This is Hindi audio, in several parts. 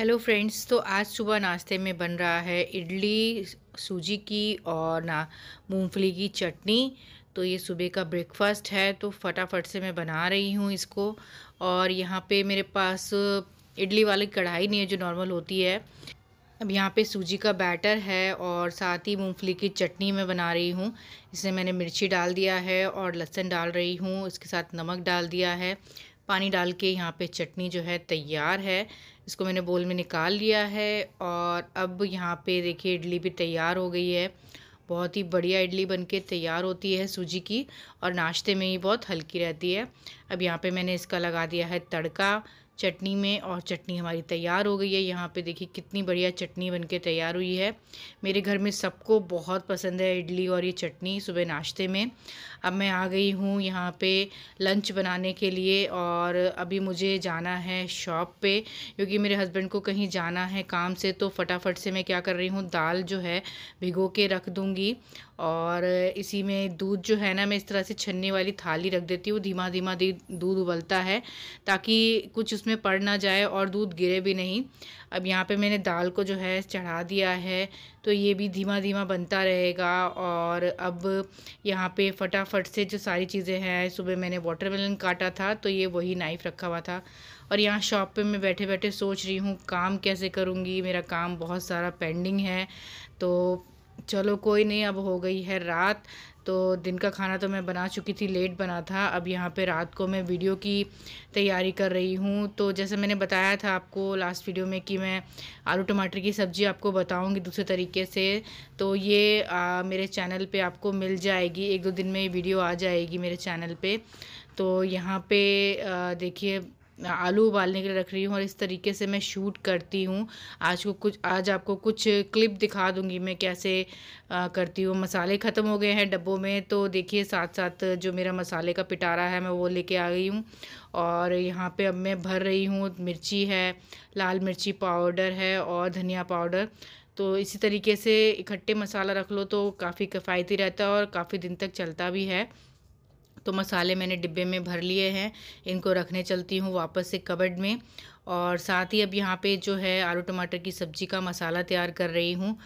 हेलो फ्रेंड्स, तो आज सुबह नाश्ते में बन रहा है इडली सूजी की और मूंगफली की चटनी। तो ये सुबह का ब्रेकफास्ट है, तो फटाफट से मैं बना रही हूँ इसको। और यहाँ पे मेरे पास इडली वाली कढ़ाई नहीं है जो नॉर्मल होती है। अब यहाँ पे सूजी का बैटर है और साथ ही मूंगफली की चटनी मैं बना रही हूँ। इसमें मैंने मिर्ची डाल दिया है और लहसुन डाल रही हूँ, इसके साथ नमक डाल दिया है, पानी डाल के यहाँ पे चटनी जो है तैयार है। इसको मैंने बोल में निकाल लिया है और अब यहाँ पे देखिए इडली भी तैयार हो गई है। बहुत ही बढ़िया इडली बनके तैयार होती है सूजी की, और नाश्ते में ही बहुत हल्की रहती है। अब यहाँ पे मैंने इसका लगा दिया है तड़का चटनी में, और चटनी हमारी तैयार हो गई है। यहाँ पे देखिए कितनी बढ़िया चटनी बनके तैयार हुई है। मेरे घर में सबको बहुत पसंद है इडली और ये चटनी सुबह नाश्ते में। अब मैं आ गई हूँ यहाँ पे लंच बनाने के लिए, और अभी मुझे जाना है शॉप पे क्योंकि मेरे हस्बैंड को कहीं जाना है काम से। तो फटाफट से मैं क्या कर रही हूँ, दाल जो है भिगो के रख दूँगी, और इसी में दूध जो है ना, मैं इस तरह से छन्ने वाली थाली रख देती हूँ। धीमा धीमा दूध उबलता है ताकि कुछ उसमें पड़ ना जाए और दूध गिरे भी नहीं। अब यहाँ पे मैंने दाल को जो है चढ़ा दिया है, तो ये भी धीमा धीमा बनता रहेगा। और अब यहाँ पे फटाफट से जो सारी चीज़ें हैं, सुबह मैंने वाटरमेलन काटा था तो ये वही नाइफ़ रखा हुआ था। और यहाँ शॉप पे मैं बैठे बैठे सोच रही हूँ काम कैसे करूँगी, मेरा काम बहुत सारा पेंडिंग है। तो चलो कोई नहीं, अब हो गई है रात, तो दिन का खाना तो मैं बना चुकी थी, लेट बना था। अब यहाँ पे रात को मैं वीडियो की तैयारी कर रही हूँ। तो जैसे मैंने बताया था आपको लास्ट वीडियो में कि मैं आलू टमाटर की सब्ज़ी आपको बताऊँगी दूसरे तरीके से, तो ये मेरे चैनल पे आपको मिल जाएगी। एक दो दिन में ये वीडियो आ जाएगी मेरे चैनल पर। तो यहाँ पर देखिए आलू उबालने के लिए रख रही हूँ, और इस तरीके से मैं शूट करती हूँ। आज आपको कुछ क्लिप दिखा दूँगी मैं कैसे करती हूँ। मसाले ख़त्म हो गए हैं डब्बों में, तो देखिए साथ साथ जो मेरा मसाले का पिटारा है मैं वो लेके आ गई हूँ। और यहाँ पे अब मैं भर रही हूँ, मिर्ची है, लाल मिर्ची पाउडर है और धनिया पाउडर। तो इसी तरीके से इकट्ठे मसाला रख लो तो काफ़ी किफ़ायती रहता है और काफ़ी दिन तक चलता भी है। तो मसाले मैंने डिब्बे में भर लिए हैं, इनको रखने चलती हूँ वापस से कबर्ड में। और साथ ही अब यहाँ पे जो है आलू टमाटर की सब्ज़ी का मसाला तैयार कर रही हूँ।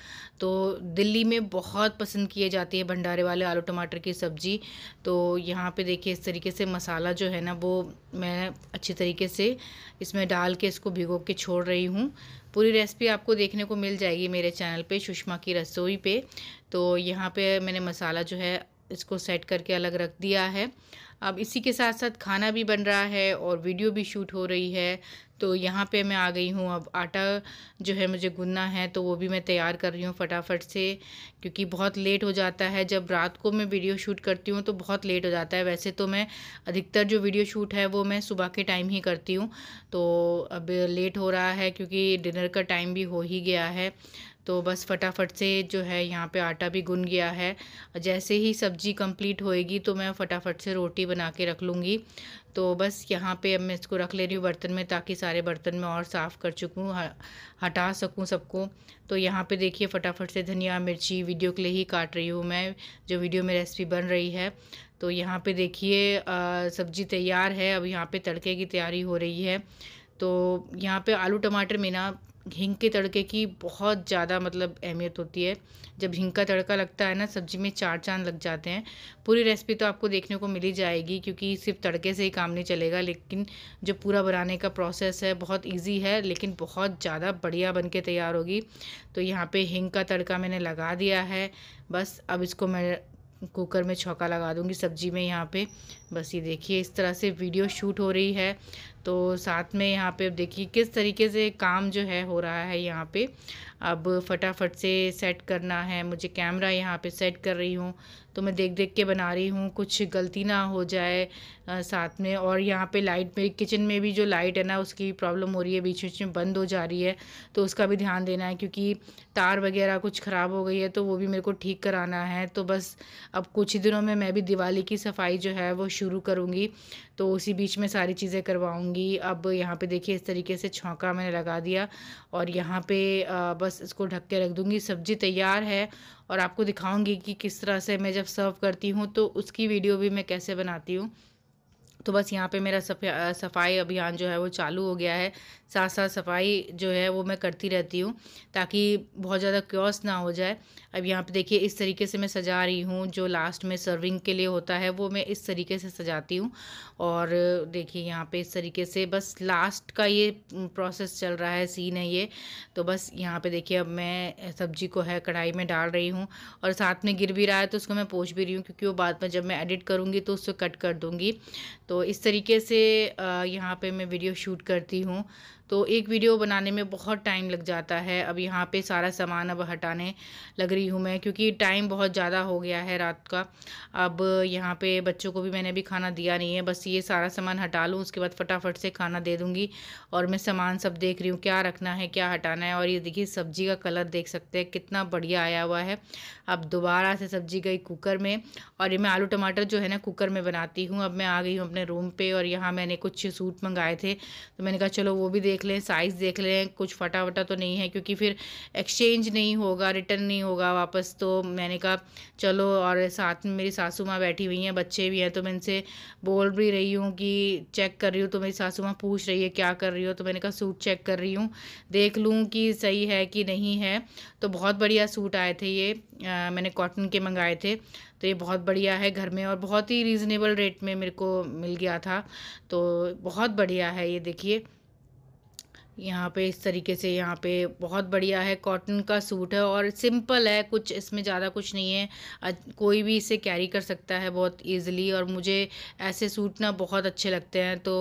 तो दिल्ली में बहुत पसंद किए जाती है भंडारे वाले आलू टमाटर की सब्ज़ी। तो यहाँ पे देखिए इस तरीके से मसाला जो है ना, वो मैं अच्छी तरीके से इसमें डाल के इसको भिगो के छोड़ रही हूँ। पूरी रेसिपी आपको देखने को मिल जाएगी मेरे चैनल पर सुषमा की रसोई पे। तो यहाँ पर मैंने मसाला जो है इसको सेट करके अलग रख दिया है। अब इसी के साथ साथ खाना भी बन रहा है और वीडियो भी शूट हो रही है। तो यहाँ पे मैं आ गई हूँ, अब आटा जो है मुझे गूंदना है, तो वो भी मैं तैयार कर रही हूँ फटाफट से, क्योंकि बहुत लेट हो जाता है जब रात को मैं वीडियो शूट करती हूँ, तो बहुत लेट हो जाता है। वैसे तो मैं अधिकतर जो वीडियो शूट है वो मैं सुबह के टाइम ही करती हूँ, तो अब लेट हो रहा है क्योंकि डिनर का टाइम भी हो ही गया है। तो बस फटाफट से जो है यहाँ पे आटा भी गुन गया है। जैसे ही सब्ज़ी कंप्लीट होएगी तो मैं फटाफट से रोटी बना के रख लूँगी। तो बस यहाँ पे अब मैं इसको रख ले रही हूँ बर्तन में, ताकि सारे बर्तन में और साफ़ कर चुकूँ, हटा सकूँ सबको। तो यहाँ पे देखिए फटाफट से धनिया मिर्ची वीडियो के लिए ही काट रही हूँ मैं, जो वीडियो में रेसिपी बन रही है। तो यहाँ पे देखिए सब्ज़ी तैयार है। अब यहाँ पे तड़के की तैयारी हो रही है। तो यहाँ पे आलू टमाटर में ना हींग के तड़के की बहुत ज़्यादा मतलब अहमियत होती है। जब हींग का तड़का लगता है ना सब्ज़ी में, चार चांद लग जाते हैं। पूरी रेसिपी तो आपको देखने को मिल ही जाएगी, क्योंकि सिर्फ तड़के से ही काम नहीं चलेगा। लेकिन जो पूरा बनाने का प्रोसेस है बहुत इजी है, लेकिन बहुत ज़्यादा बढ़िया बन के तैयार होगी। तो यहाँ पे हींग का तड़का मैंने लगा दिया है। बस अब इसको मैं कुकर में छौंका लगा दूंगी सब्ज़ी में। यहाँ पे बस ये देखिए इस तरह से वीडियो शूट हो रही है। तो साथ में यहाँ पे अब देखिए किस तरीके से काम जो है हो रहा है यहाँ पे। अब फटाफट से सेट करना है मुझे, कैमरा यहाँ पे सेट कर रही हूँ तो मैं देख देख के बना रही हूँ, कुछ गलती ना हो जाए साथ में। और यहाँ पे लाइट में, किचन में भी जो लाइट है ना उसकी प्रॉब्लम हो रही है, बीच बीच में बंद हो जा रही है, तो उसका भी ध्यान देना है क्योंकि तार वगैरह कुछ ख़राब हो गई है, तो वो भी मेरे को ठीक कराना है। तो बस अब कुछ ही दिनों में मैं भी दिवाली की सफाई जो है वो शुरू करूँगी, तो उसी बीच में सारी चीज़ें करवाऊँगी। अब यहाँ पे देखिए इस तरीके से छौंका मैंने लगा दिया, और यहाँ पे बस इसको ढक के रख दूँगी। सब्ज़ी तैयार है, और आपको दिखाऊँगी कि किस तरह से मैं जब सर्व करती हूँ, तो उसकी वीडियो भी मैं कैसे बनाती हूँ। तो बस यहाँ पे मेरा सफाई अभियान जो है वो चालू हो गया है। साथ साथ सफाई जो है वो मैं करती रहती हूँ ताकि बहुत ज़्यादा क्योस ना हो जाए। अब यहाँ पे देखिए इस तरीके से मैं सजा रही हूँ, जो लास्ट में सर्विंग के लिए होता है वो मैं इस तरीके से सजाती हूँ। और देखिए यहाँ पे इस तरीके से बस लास्ट का ये प्रोसेस चल रहा है, सीन है ये। तो बस यहाँ पर देखिए अब मैं सब्जी को है कढ़ाई में डाल रही हूँ और साथ में गिर भी रहा है तो उसको मैं पोंछ भी रही हूँ, क्योंकि वो बाद में जब मैं एडिट करूँगी तो उसको कट कर दूँगी। तो इस तरीके से यहाँ पे मैं वीडियो शूट करती हूँ। तो एक वीडियो बनाने में बहुत टाइम लग जाता है। अब यहाँ पे सारा सामान अब हटाने लग रही हूँ मैं, क्योंकि टाइम बहुत ज़्यादा हो गया है रात का। अब यहाँ पे बच्चों को भी मैंने अभी खाना दिया नहीं है, बस ये सारा सामान हटा लूँ, उसके बाद फटाफट से खाना दे दूँगी। और मैं सामान सब देख रही हूँ क्या रखना है क्या हटाना है। और ये देखिए सब्जी का कलर देख सकते हैं कितना बढ़िया आया हुआ है। अब दोबारा से सब्जी गई कुकर में, और ये मैं आलू टमाटर जो है ना कुकर में बनाती हूँ। अब मैं आ गई हूँ अपने रूम पे, और यहाँ मैंने कुछ सूट मंगाए थे तो मैंने कहा चलो वो भी देख लें, साइज़ देख लें, कुछ फटा वटा तो नहीं है, क्योंकि फिर एक्सचेंज नहीं होगा, रिटर्न नहीं होगा वापस। तो मैंने कहा चलो, और साथ में मेरी सासू माँ बैठी हुई हैं, बच्चे भी हैं, तो मैं इनसे बोल भी रही हूँ कि चेक कर रही हूँ। तो मेरी सासू माँ पूछ रही है क्या कर रही हो, तो मैंने कहा सूट चेक कर रही हूँ, देख लूँ कि सही है कि नहीं है। तो बहुत बढ़िया सूट आए थे ये, मैंने कॉटन के मंगाए थे, तो ये बहुत बढ़िया है घर में और बहुत ही रीज़नेबल रेट में मेरे को मिल गया था। तो बहुत बढ़िया है ये देखिए, यहाँ पे इस तरीके से यहाँ पे बहुत बढ़िया है, कॉटन का सूट है और सिंपल है, कुछ इसमें ज़्यादा कुछ नहीं है, कोई भी इसे कैरी कर सकता है बहुत इजीली। और मुझे ऐसे सूट ना बहुत अच्छे लगते हैं। तो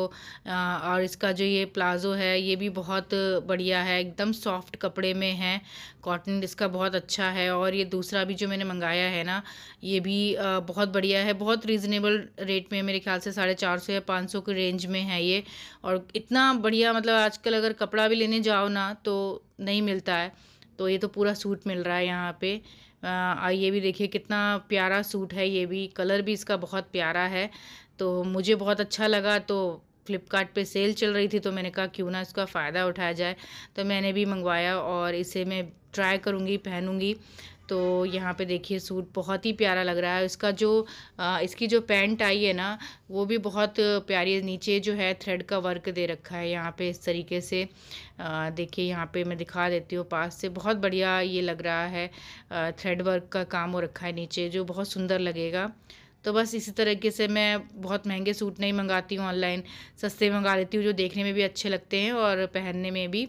और इसका जो ये प्लाज़ो है ये भी बहुत बढ़िया है, एकदम सॉफ्ट कपड़े में है, कॉटन इसका बहुत अच्छा है। और ये दूसरा भी जो मैंने मंगाया है ना ये भी बहुत बढ़िया है, बहुत रीज़नेबल रेट में, मेरे ख्याल से 450 या 500 के रेंज में है ये। और इतना बढ़िया, मतलब आजकल अगर कपड़ा भी लेने जाओ ना तो नहीं मिलता है, तो ये तो पूरा सूट मिल रहा है यहाँ पे। ये भी देखिए कितना प्यारा सूट है, ये भी कलर भी इसका बहुत प्यारा है, तो मुझे बहुत अच्छा लगा। तो फ्लिपकार्ट पे सेल चल रही थी तो मैंने कहा क्यों ना इसका फ़ायदा उठाया जाए, तो मैंने भी मंगवाया और इसे मैं ट्राई करूँगी, पहनूँगी। तो यहाँ पे देखिए सूट बहुत ही प्यारा लग रहा है। इसका जो इसकी जो पैंट आई है ना वो भी बहुत प्यारी है, नीचे जो है थ्रेड का वर्क दे रखा है यहाँ पे इस तरीके से। देखिए यहाँ पे मैं दिखा देती हूँ पास से, बहुत बढ़िया ये लग रहा है, थ्रेड वर्क का काम हो रखा है नीचे, जो बहुत सुंदर लगेगा। तो बस इसी तरीके से मैं बहुत महंगे सूट नहीं मंगाती हूँ ऑनलाइन, सस्ते मंगा लेती हूँ जो देखने में भी अच्छे लगते हैं और पहनने में भी।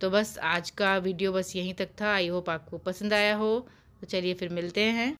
तो बस आज का वीडियो बस यहीं तक था, आई होप आपको पसंद आया हो। तो चलिए फिर मिलते हैं।